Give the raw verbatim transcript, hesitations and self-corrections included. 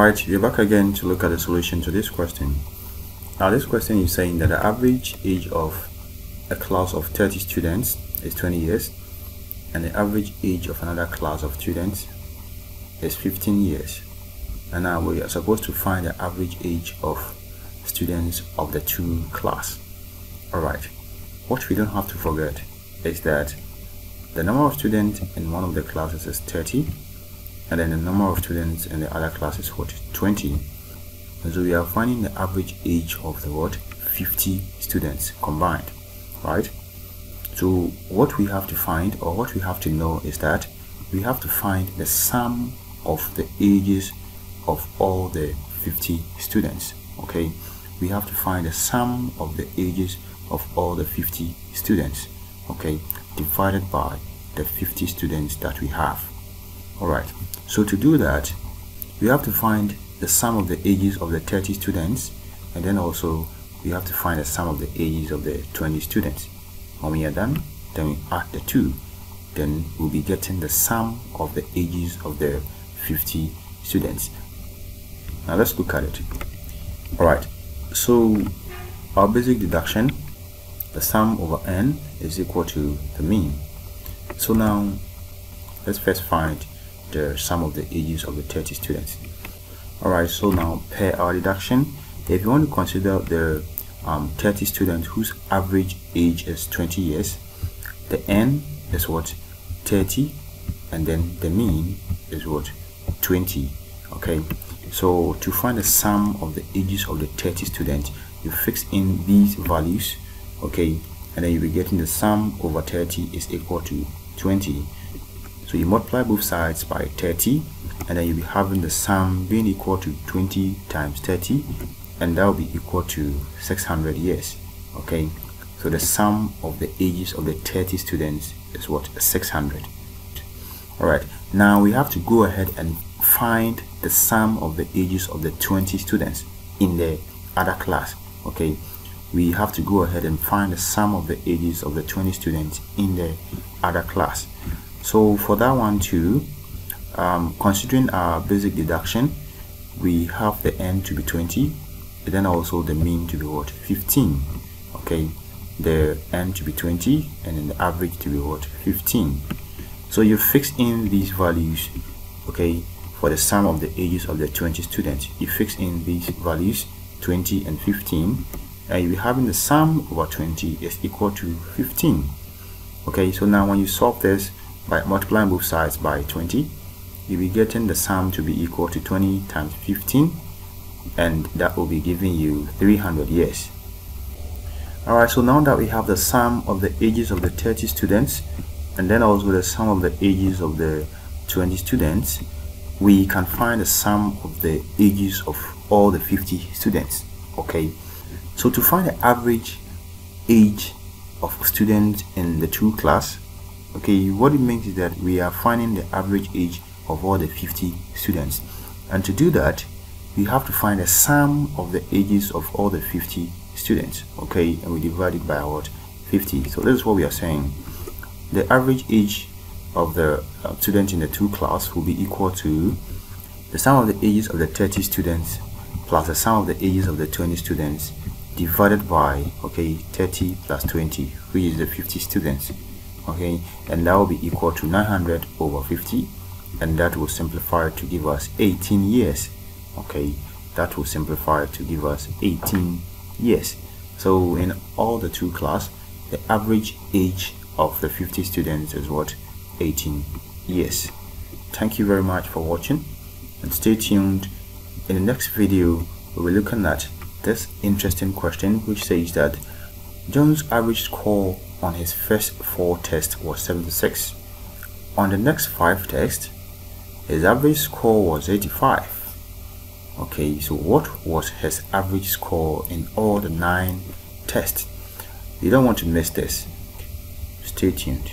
Alright, you're back again to look at the solution to this question. Now this question is saying that the average age of a class of thirty students is twenty years and the average age of another class of students is fifteen years. And now we are supposed to find the average age of students of the two class. Alright, what we don't have to forget is that the number of students in one of the classes is thirty, and then the number of students in the other class is what, twenty. And so we are finding the average age of the what, fifty students combined, right? So what we have to find, or what we have to know, is that we have to find the sum of the ages of all the fifty students. Okay, we have to find the sum of the ages of all the fifty students, okay, divided by the fifty students that we have. Alright, so to do that, we have to find the sum of the ages of the thirty students, and then also we have to find the sum of the ages of the twenty students. When we are done, then we add the two, then we'll be getting the sum of the ages of the fifty students. Now let's look at it. Alright, so our basic deduction, the sum over n is equal to the mean. So now let's first find the sum of the ages of the thirty students. Alright, so now per our deduction, if you want to consider the um, thirty students whose average age is twenty years, the n is what, thirty, and then the mean is what, twenty. Okay, so to find the sum of the ages of the thirty students, you fix in these values, okay, and then you'll be getting the sum over thirty is equal to twenty. So you multiply both sides by thirty, and then you'll be having the sum being equal to twenty times thirty, and that will be equal to six hundred years. Okay, so the sum of the ages of the thirty students is what, six hundred. Alright, now we have to go ahead and find the sum of the ages of the twenty students in the other class. Okay, we have to go ahead and find the sum of the ages of the twenty students in the other class. So for that one too, um, considering our basic deduction, we have the n to be twenty, and then also the mean to be what, fifteen. Okay, the n to be twenty, and then the average to be what, fifteen. So you fix in these values, okay, for the sum of the ages of the twenty students. You fix in these values, twenty and fifteen, and you'll be having the sum over twenty is equal to fifteen. Okay, so now when you solve this by multiplying both sides by twenty, you'll be getting the sum to be equal to twenty times fifteen, and that will be giving you three hundred years. Alright, so now that we have the sum of the ages of the thirty students, and then also the sum of the ages of the twenty students, we can find the sum of the ages of all the fifty students. Okay, so to find the average age of students in the two class, okay, what it means is that we are finding the average age of all the fifty students, and to do that we have to find the sum of the ages of all the fifty students. Okay, and we divide it by what, fifty. So this is what we are saying: the average age of the uh, students in the two class will be equal to the sum of the ages of the thirty students plus the sum of the ages of the twenty students divided by, okay, thirty plus twenty, which is the fifty students. Okay, and that will be equal to nine hundred over fifty, and that will simplify to give us eighteen years. Okay, that will simplify to give us eighteen years. So in all the two class, the average age of the fifty students is what, eighteen years. Thank you very much for watching, and stay tuned. In the next video we'll be looking at this interesting question, which says that John's average score on his first four tests was seventy-six. On the next five tests, his average score was eighty-five. Okay, so what was his average score in all the nine tests? You don't want to miss this. Stay tuned.